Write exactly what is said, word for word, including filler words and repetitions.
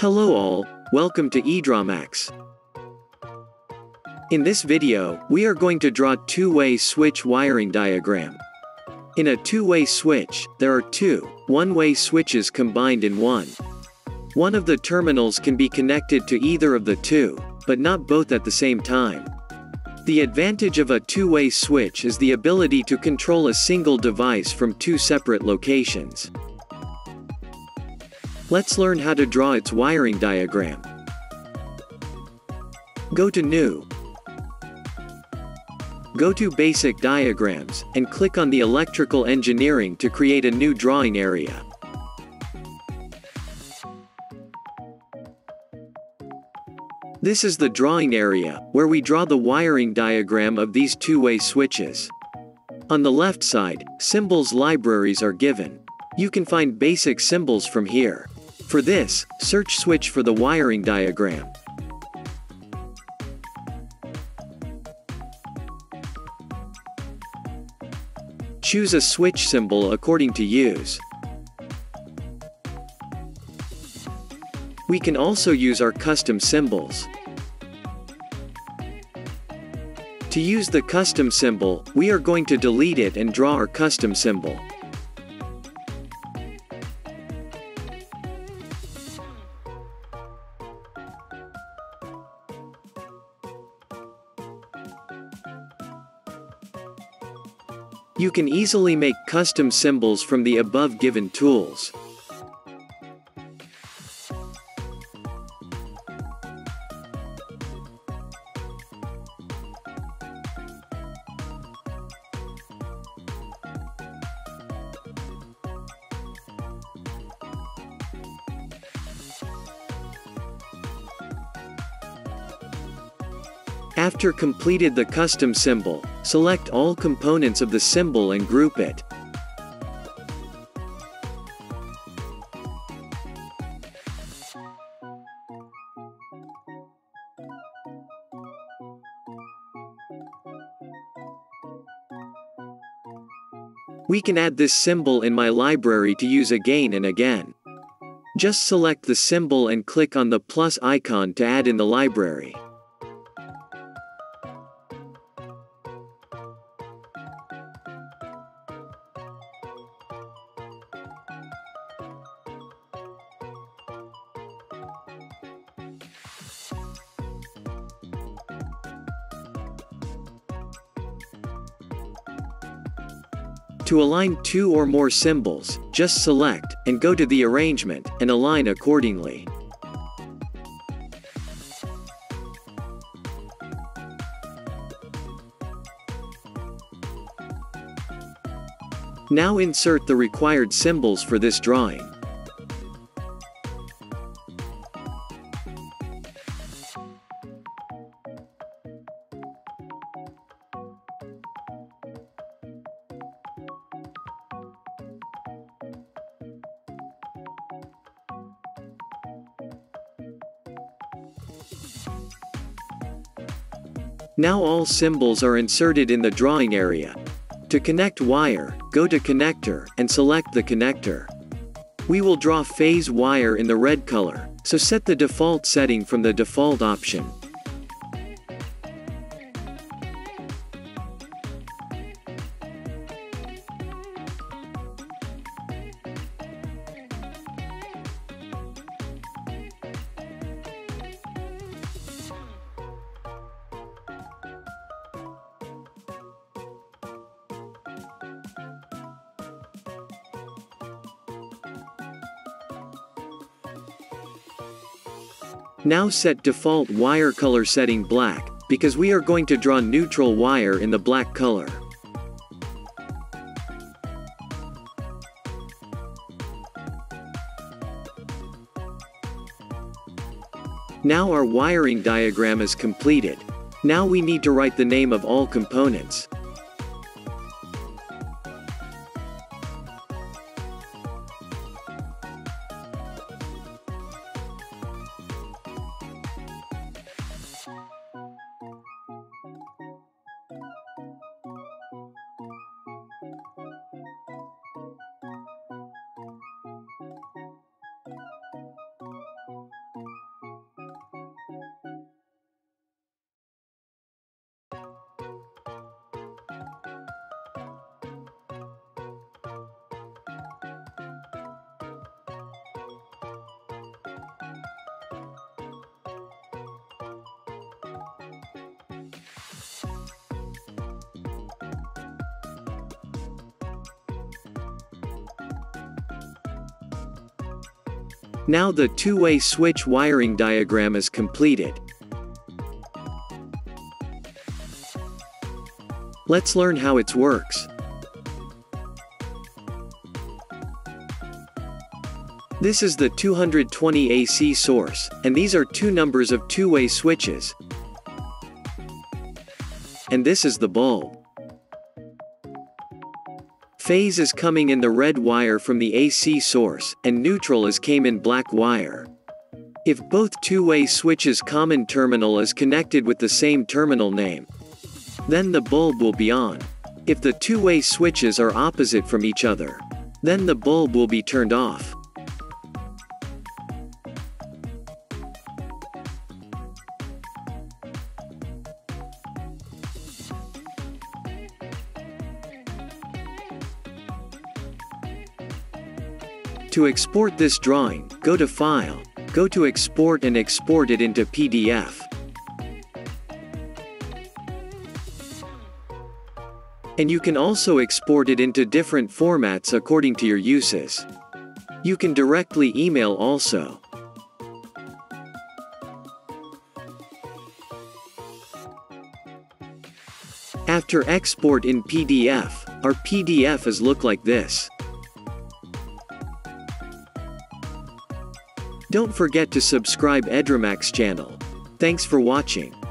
Hello all, welcome to Edraw Max. In this video, we are going to draw two-way switch wiring diagram. In a two-way switch, there are two one-way switches combined in one. One of the terminals can be connected to either of the two, but not both at the same time. The advantage of a two-way switch is the ability to control a single device from two separate locations. Let's learn how to draw its wiring diagram. Go to New. Go to Basic Diagrams, and click on the Electrical Engineering to create a new drawing area. This is the drawing area, where we draw the wiring diagram of these two-way switches. On the left side, symbols libraries are given. You can find basic symbols from here. For this, search switch for the wiring diagram. Choose a switch symbol according to use. We can also use our custom symbols. To use the custom symbol, we are going to delete it and draw our custom symbol. You can easily make custom symbols from the above given tools. After completed the custom symbol, select all components of the symbol and group it. We can add this symbol in my library to use again and again. Just select the symbol and click on the plus icon to add in the library. To align two or more symbols, just select, and go to the arrangement, and align accordingly. Now insert the required symbols for this drawing. Now all symbols are inserted in the drawing area. To connect wire, go to connector, and select the connector. We will draw phase wire in the red color, so set the default setting from the default option. Now set default wire color setting black, because we are going to draw neutral wire in the black color. Now our wiring diagram is completed. Now we need to write the name of all components. Now the two-way switch wiring diagram is completed. Let's learn how it works. This is the two hundred twenty A C source, and these are two numbers of two-way switches. And this is the bulb. Phase is coming in the red wire from the A C source, and neutral is came in black wire. If both two-way switches' common terminal is connected with the same terminal name, then the bulb will be on. If the two-way switches are opposite from each other, then the bulb will be turned off. To export this drawing, go to File, go to Export and export it into P D F. And you can also export it into different formats according to your uses. You can directly email also. After export in P D F, our P D F is look like this. Don't forget to subscribe Edrawmax channel. Thanks for watching.